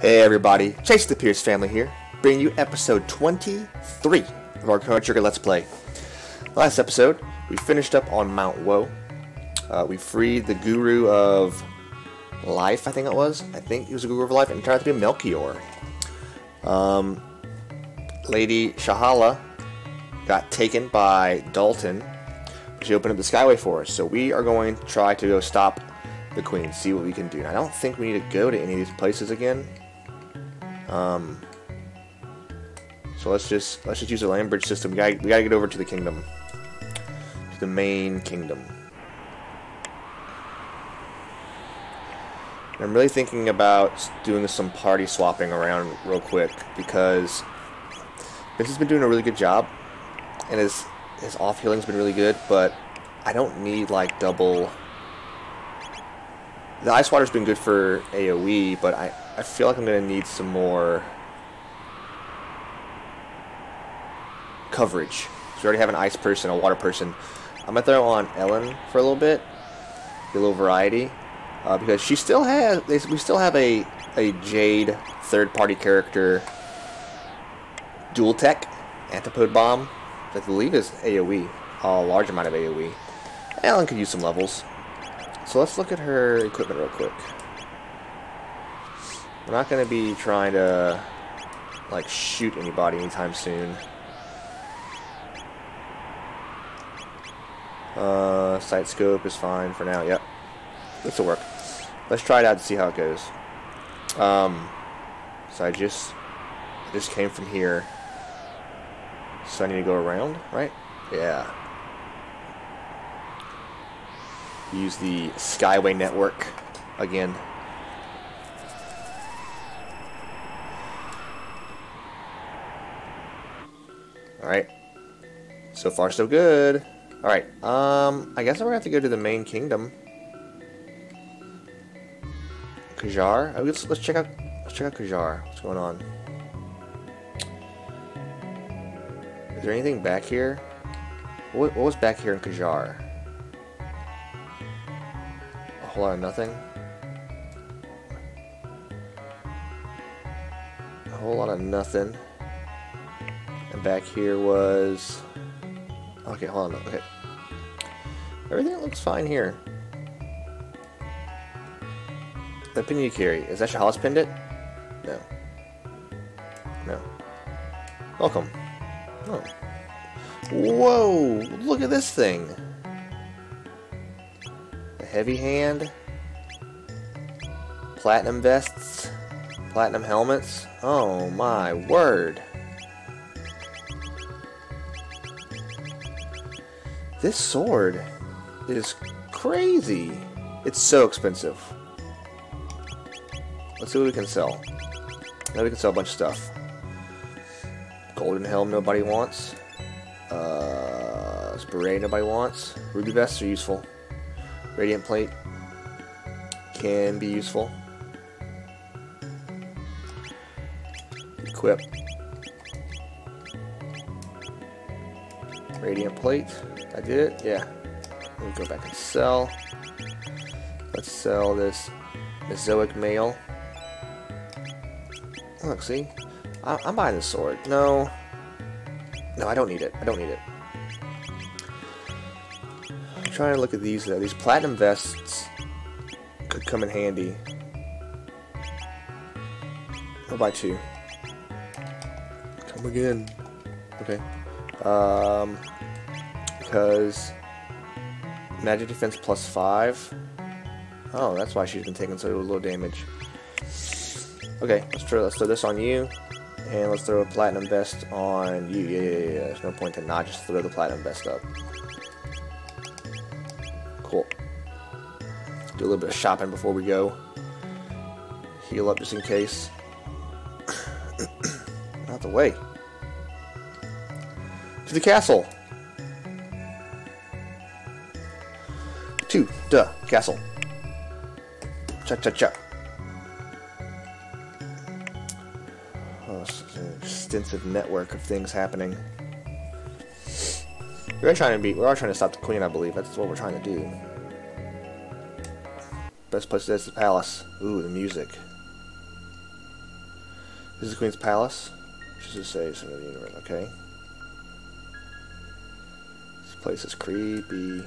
Hey everybody, Chase the Pierce family here, bringing you episode 23 of our Chrono Trigger Let's Play. Last episode, we finished up on Mount Woe. We freed the Guru of Life, I think it was. I think he was the Guru of Life, and it turned out to be Melchior. Lady Shahala got taken by Dalton. She opened up the Skyway for us, so we are going to try to go stop the Queen, see what we can do. Now, I don't think we need to go to any of these places again. So let's just use the land bridge system. We gotta get over to the kingdom, to the main kingdom. I'm really thinking about doing some party swapping around real quick because Vince has been doing a really good job, and his off healing's been really good. But I don't need like double. The ice water's been good for AoE, but I feel like I'm gonna need some more coverage. So we already have an ice person, a water person. I'm gonna throw on Ellen for a little bit, get a little variety, because she still has. We still have a Jade third-party character dual tech antipode bomb that I believe is AoE, a large amount of AoE. Ellen could use some levels. So let's look at her equipment real quick. We're not going to be trying to like shoot anybody anytime soon. Sight scope is fine for now. Yep, this will work. Let's try it out to see how it goes. So I just came from here, so I need to go around, right? Yeah. Use the Skyway network again. Alright. So far so good. Alright, I guess I'm gonna have to go to the main kingdom. Kajar? Let's check out Kajar. What's going on? Is there anything back here? What was back here in Kajar? A whole lot of nothing. A whole lot of nothing. And back here was... Okay, hold on. Okay. Everything looks fine here. The pin you carry. Is that Shahala's pendant? No. No. Welcome. Oh. Whoa! Look at this thing! Heavy hand, platinum vests, platinum helmets. Oh my word. This sword is crazy. It's so expensive. Let's see what we can sell. Now we can sell a bunch of stuff. Golden helm nobody wants. Beret nobody wants. Ruby vests are useful. Radiant plate can be useful. Equip. Radiant plate. I did it? Yeah. Let me go back and sell. Let's sell this Mesoic mail. Look, see? I'm buying this sword. No. No, I don't need it. I don't need it. Trying to look at these though. These platinum vests could come in handy. I'll buy two. Come again. Okay. Because magic defense +5. Oh, that's why she's been taking so little damage. Okay, let's throw this on you, and let's throw a platinum vest on you. Yeah. There's no point to not just throw the platinum vest up. Do a little bit of shopping before we go. Heal up just in case. Out the way. To the castle. To the castle. Cha-cha-cha. Oh, such an extensive network of things happening. We are trying to stop the queen, I believe. That's what we're trying to do. Best place is the palace. Ooh, the music. This is the Queen's Palace. Just to say some of the universe, okay? This place is creepy.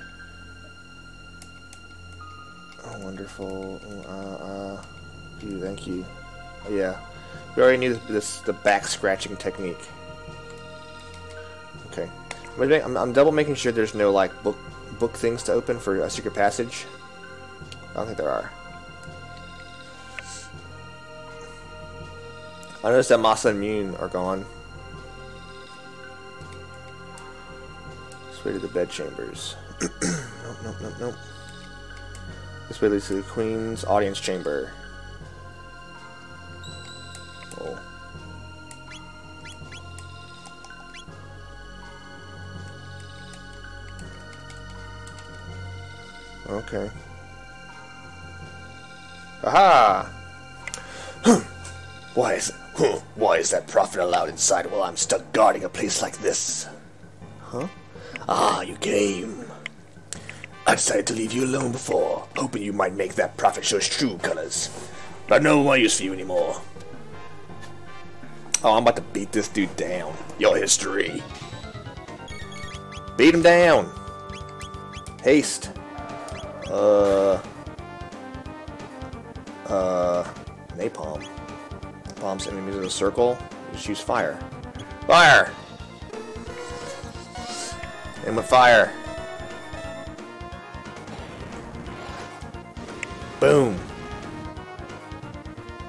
Oh, wonderful. Ooh, thank you. Oh, yeah. We already knew this, the back scratching technique. Okay. I'm double making sure there's no, like, book things to open for a secret passage. I don't think there are. I noticed that Masa and Mune are gone. This way to the bedchambers. Nope. This way leads to the Queen's audience chamber. Oh. Okay. Aha! Why is that prophet allowed inside while I'm stuck guarding a place like this? Huh? Ah, you came. I decided to leave you alone before, hoping you might make that prophet show his true colors. But no more use for you anymore. Oh, I'm about to beat this dude down. Your history. Beat him down. Haste. Napalm. Bombs enemies in a circle. Just use fire. Fire! And with fire. Boom.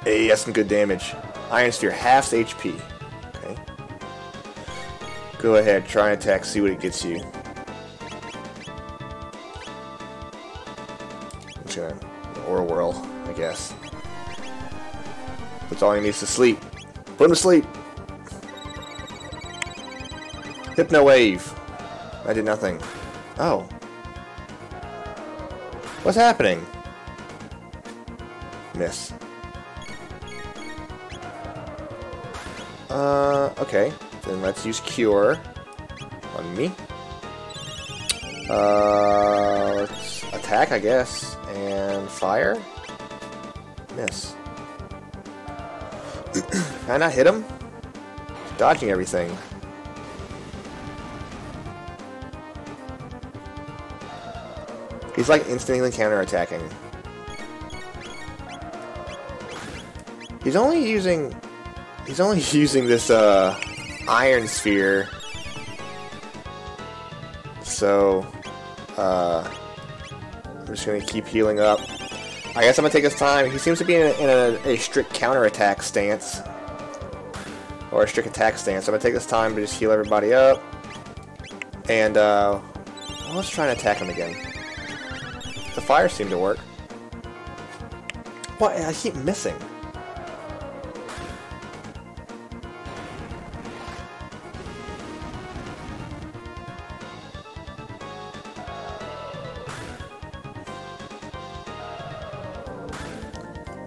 Hey, that's some good damage. Iron Sphere halves HP. Okay. Go ahead, try and attack, see what it gets you. I'm just gonna aura whirl, I guess. That's all he needs to sleep. Put him to sleep. Hypno wave. I did nothing. Oh. What's happening? Miss. Okay. Then let's use Cure on me. Let's attack, I guess. And fire. Miss. Can I not hit him? Dodging everything. He's like instantly counter-attacking. He's only using... this, Iron Sphere. So... I'm just gonna keep healing up. I guess I'm gonna take his time. He seems to be in a strict counterattack stance. Or a strict attack stance. I'm gonna take this time to just heal everybody up. And, let's try and attack him again. The fire seemed to work. What? I keep missing.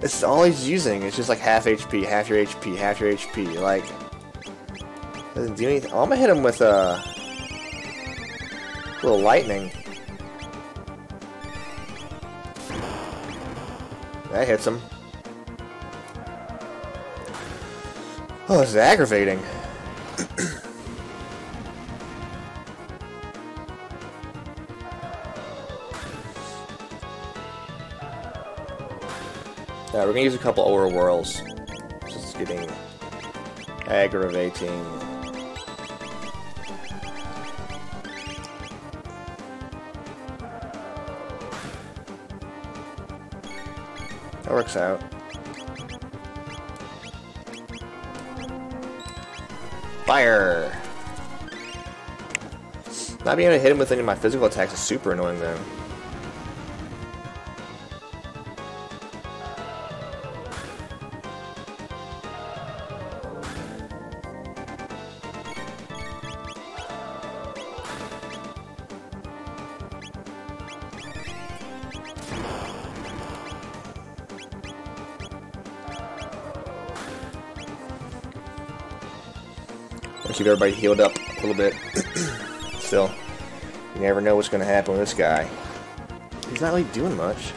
It's all he's using. It's just like half HP, half your HP, half your HP. Like, doesn't do anything. Oh, I'm gonna hit him with a little lightning. That hits him. Oh, this is aggravating. We're gonna use a couple aura whirls. This is getting aggravating. That works out. Fire! Not being able to hit him with any of my physical attacks is super annoying though. Keep everybody healed up a little bit. Still, you never know what's going to happen with this guy. He's not really doing much.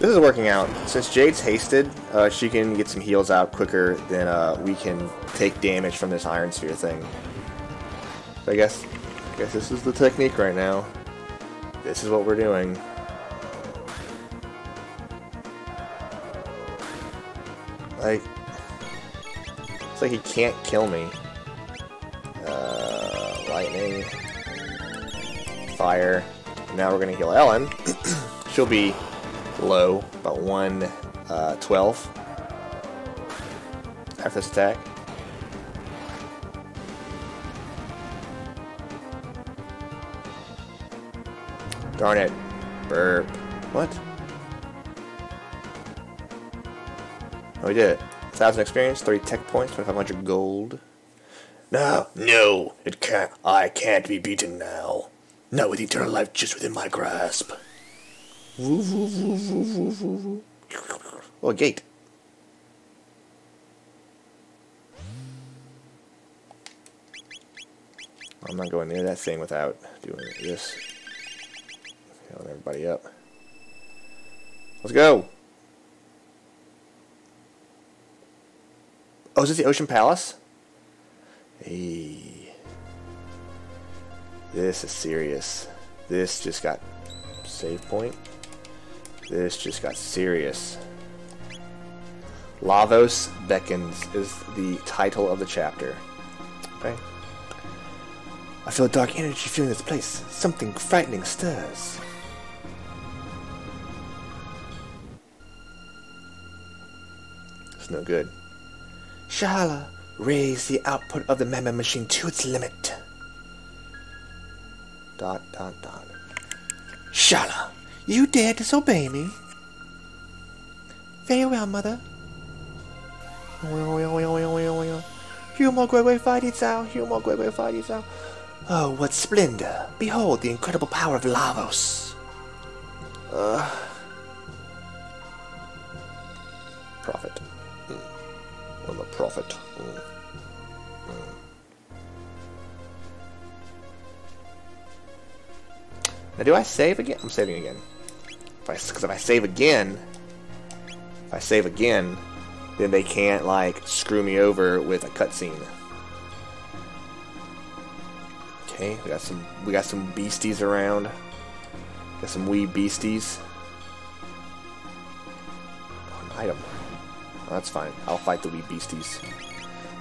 This is working out. Since Jade's hasted, she can get some heals out quicker than we can take damage from this Iron Sphere thing. So I guess this is the technique right now. This is what we're doing. Like, it's like he can't kill me. Lightning, fire. Now we're gonna heal Ellen. She'll be low, about 112 after this attack. Darn it. Burp. What? Oh, we did it. 1,000 experience, 30 tech points, 2,500 gold. No, no, it can't. I can't be beaten now. Not with eternal life just within my grasp. Oh, a gate. I'm not going near that thing without doing this. Filling everybody up. Let's go. Oh, is this the Ocean Palace? Hey. This is serious. This just got save point. This just got serious. Lavos Beckons is the title of the chapter. Okay. I feel a dark energy filling this place. Something frightening stirs. It's no good. Shahala, raise the output of the Mad-Man Machine to its limit. Dot, dot, dot. Shala, you dare disobey me? Very well, mother. Humo Gwebe fight it out. Oh, what splendor. Behold the incredible power of Lavos. Prophet. I'm a prophet. Now, do I save again? I'm saving again. Because if I save again, then they can't, like, screw me over with a cutscene. Okay, we got some beasties around. Got some wee beasties. Oh, an item. That's fine. I'll fight the wee beasties.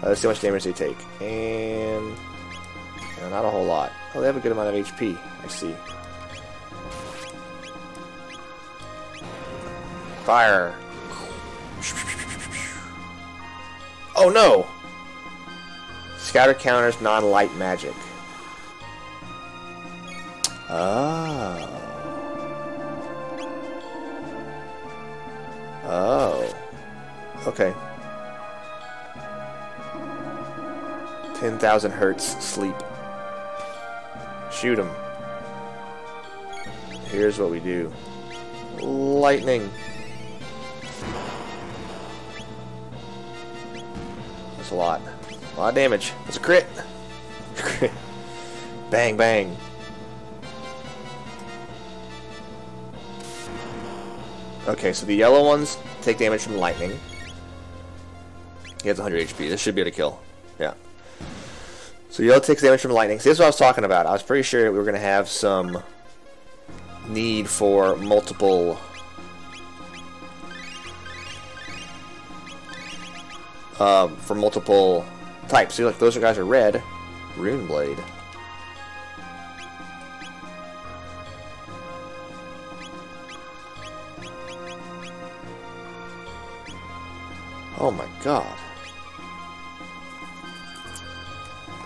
Let's see how much damage they take. And not a whole lot. Oh, they have a good amount of HP. I see. Fire. Oh no! Scatter counters non-light magic. Oh. Oh. Okay. 10,000 hertz sleep. Shoot him. Here's what we do. Lightning. That's a lot. A lot of damage. That's a crit. Bang, bang. Okay, so the yellow ones take damage from lightning. He has 100 HP. This should be able to kill. Yeah. So yellow takes damage from lightning. See, this is what I was talking about. I was pretty sure we were going to have some need for multiple types. See, like, those guys are red. Rune Blade. Oh my god.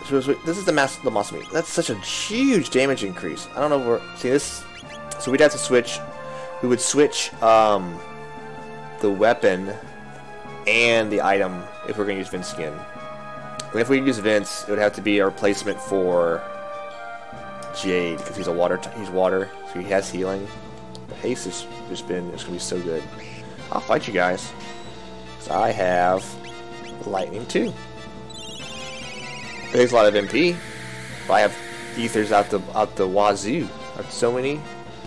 This is the Masa meat. That's such a huge damage increase. I don't know where. See this. So we'd have to switch. We would switch the weapon and the item if we're gonna use Vince skin. And if we use Vince, it would have to be a replacement for Jade because he's a water. He's water, so he has healing. But haste has just been. It's gonna be so good. I'll fight you guys. So I have lightning too. Takes a lot of MP. But I have ethers out the wazoo. I have so many.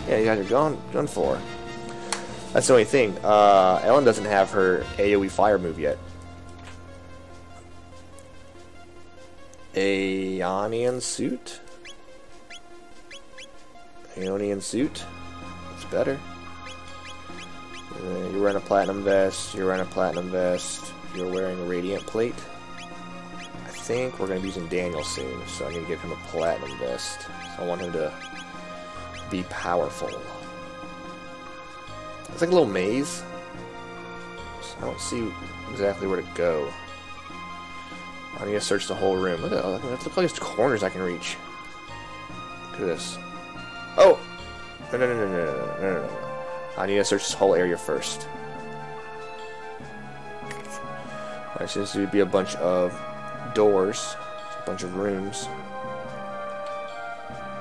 Yeah, you guys are gone for. That's the only thing. Ellen doesn't have her AoE fire move yet. Aeonian suit? Aeonian suit? It's better. You're wearing a platinum vest. You're wearing a platinum vest. You're wearing a radiant plate. I think we're going to be using Daniel soon, so I'm going to give him a platinum vest. So I want him to be powerful. It's like a little maze. So I don't see exactly where to go. I need to search the whole room. Look at all the closest corners I can reach. Look at this. Oh! No. I need to search this whole area first. Alright, so this would be a bunch of doors, a bunch of rooms.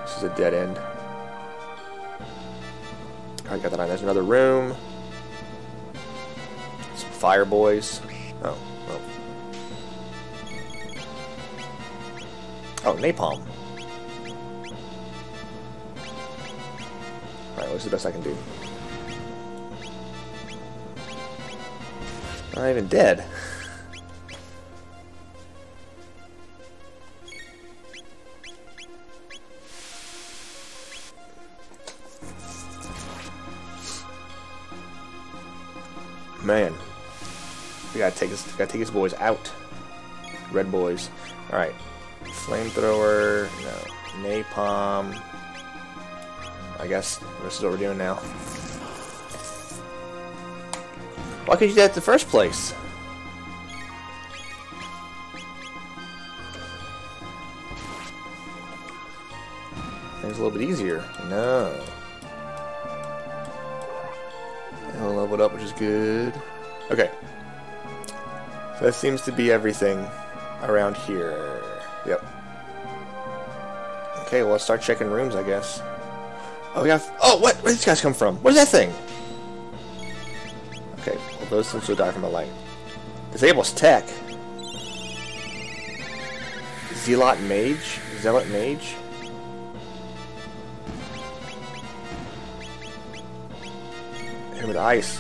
This is a dead end. Alright, got that on. There's another room. Some fire boys. Oh, napalm. Alright, what's the best I can do? I'm not even dead. Man, we gotta take his boys out. Red boys. All right, flamethrower. No, napalm. I guess this is what we're doing now. Why could you do that in the first place? Things a little bit easier. No. I leveled up, which is good. Okay. So that seems to be everything around here. Yep. Okay, well, let's start checking rooms, I guess. Oh, we got. Oh, what? Where did these guys come from? Where's that thing? Okay, well, those things will die from a light. Disables tech. Zealot mage? Zealot mage? Hit with ice.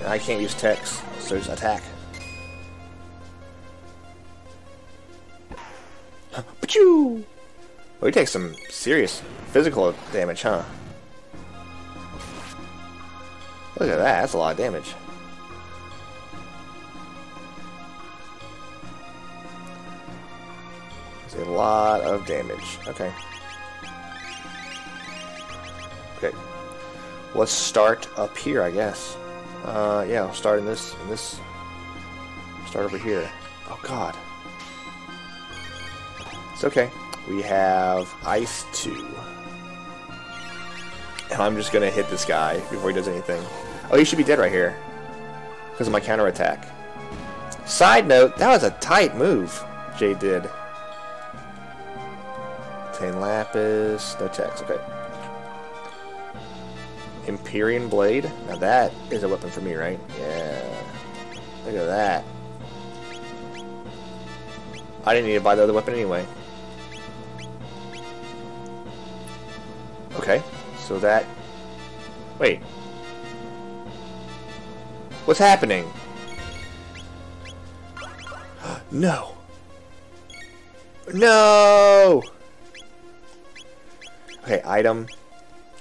And I can't use techs, so just attack. Pachoo! Well, he takes some serious physical damage, huh? Look at that, that's a lot of damage. That's a lot of damage. Okay. Okay. Let's start up here, I guess. Yeah, I'll start in this. Start over here. Oh God. It's okay. We have ice 2. And I'm just gonna hit this guy before he does anything. Oh, he should be dead right here because of my counterattack. Side note, that was a tight move Jay did. 10 Lapis, no text, okay. Empyrean Blade. Now that is a weapon for me, right? Yeah. Look at that. I didn't need to buy the other weapon anyway. Okay. So that... Wait. What's happening? No! No! Okay, item.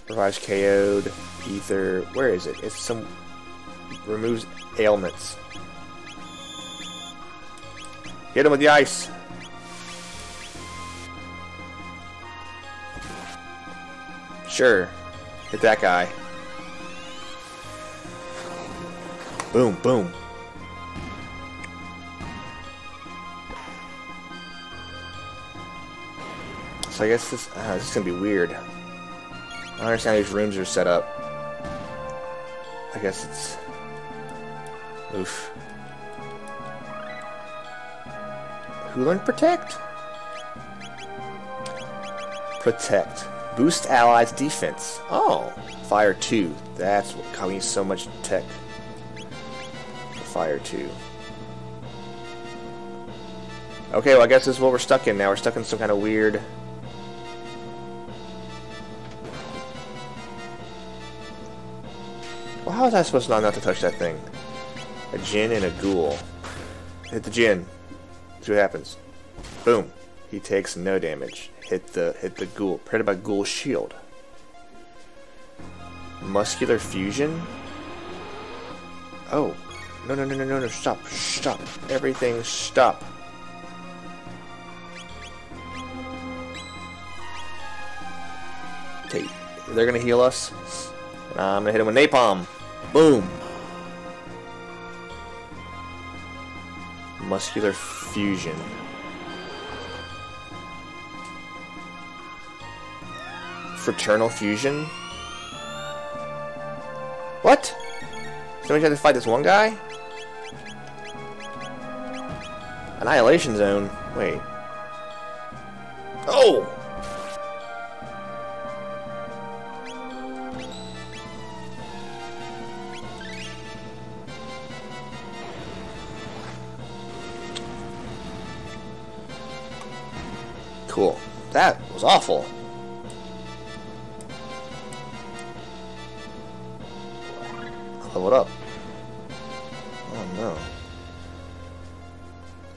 Revives KO'd. Ether. Where is it? It's some... Removes ailments. Hit him with the ice! Sure. Hit that guy. Boom, boom. So I guess this is going to be weird. I don't understand how these rooms are set up. I guess it's... Oof. Who learned protect? Protect. Boost allies defense. Oh, fire 2. That's what. God, we need so much tech. Fire 2. Okay, well I guess this is what we're stuck in now. We're stuck in some kind of weird. Well, how How was I supposed not to touch that thing? A djinn and a ghoul. Hit the djinn. See what happens. Boom. He takes no damage. Hit the ghoul. Protected by ghoul shield. Muscular fusion? Oh. No, no, no, no, no, no. Stop. Stop. Everything stop. Take. They're gonna heal us. And I'm gonna hit him with napalm. Boom. Muscular fusion. Fraternal fusion? What? Somebody tried to fight this one guy? Annihilation zone? Wait. Oh! Cool. That was awful. Level it up. Oh no.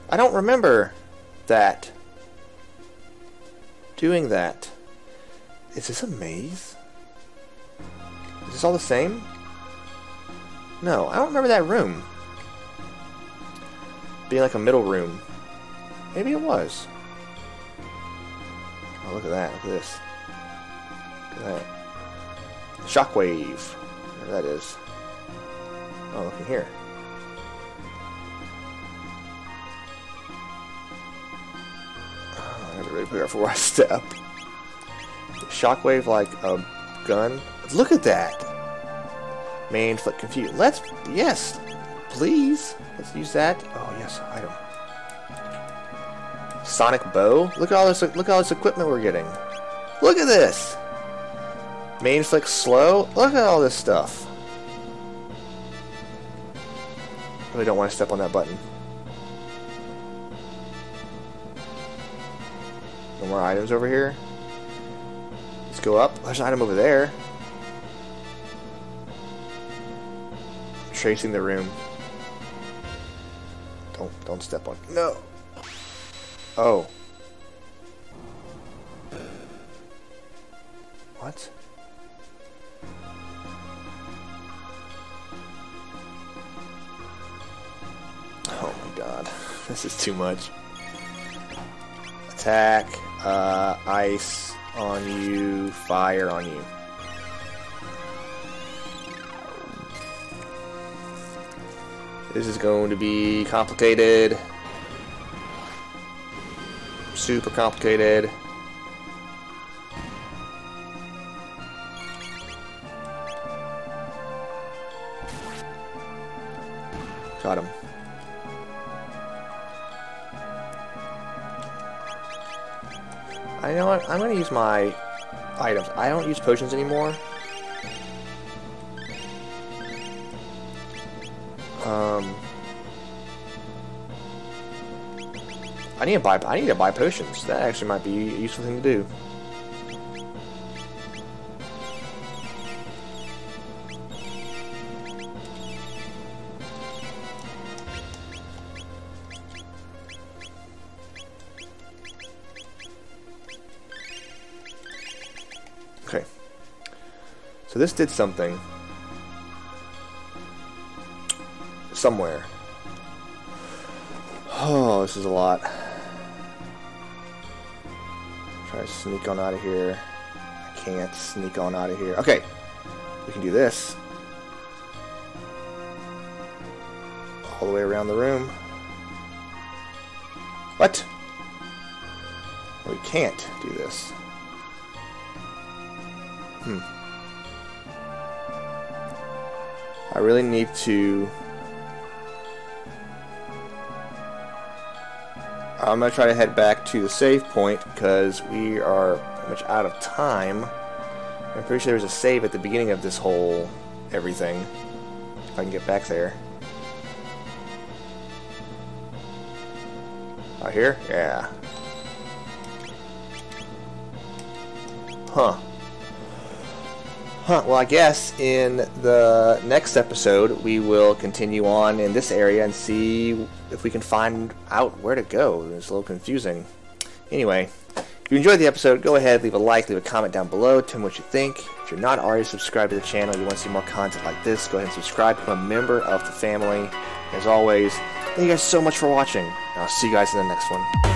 I don't remember that. Doing that. Is this a maze? Is this all the same? No, I don't remember that room. Being like a middle room. Maybe it was. Oh, look at that. Look at this. Look at that. Shockwave. Whatever that is. Oh, look in here. Oh, I gotta really put it up for a step. Shockwave like a gun. Look at that! Main flick confused. Let's. Yes! Please! Let's use that. Oh, yes, item. Sonic Bow? Look at all this. Look at all this equipment we're getting. Look at this. Main flick slow. Look at all this stuff. Really don't want to step on that button. No more items over here. Let's go up. There's an item over there. I'm tracing the room. Don't step on. No. Oh. What? Oh my god. This is too much. Attack. Ice on you. Fire on you. This is going to be complicated. Super complicated. Got him. I know what, I'm going to use my items. I don't use potions anymore. I need to buy potions. That actually might be a useful thing to do. Okay. So this did something. Somewhere. Oh, this is a lot. Try to sneak on out of here. I can't sneak on out of here. Okay. We can do this. All the way around the room. What? We can't do this. I really need to... I'm going to try to head back to the save point because we are pretty much out of time. I'm pretty sure there's a save at the beginning of this whole everything. If I can get back there. Out here? Yeah. Huh. Huh, well, I guess in the next episode, we will continue on in this area and see if we can find out where to go. It's a little confusing. Anyway, if you enjoyed the episode, go ahead, leave a like, leave a comment down below, tell me what you think. If you're not already subscribed to the channel, you want to see more content like this, go ahead and subscribe, become a member of the family. As always, thank you guys so much for watching, and I'll see you guys in the next one.